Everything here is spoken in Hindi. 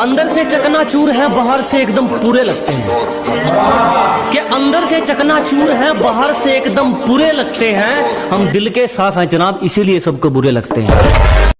अंदर से चकनाचूर है, बाहर से एकदम पूरे लगते हैं। कि अंदर से चकनाचूर है, बाहर से एकदम पूरे लगते हैं। हम दिल के साफ हैं जनाब, इसीलिए सबको बुरे लगते हैं।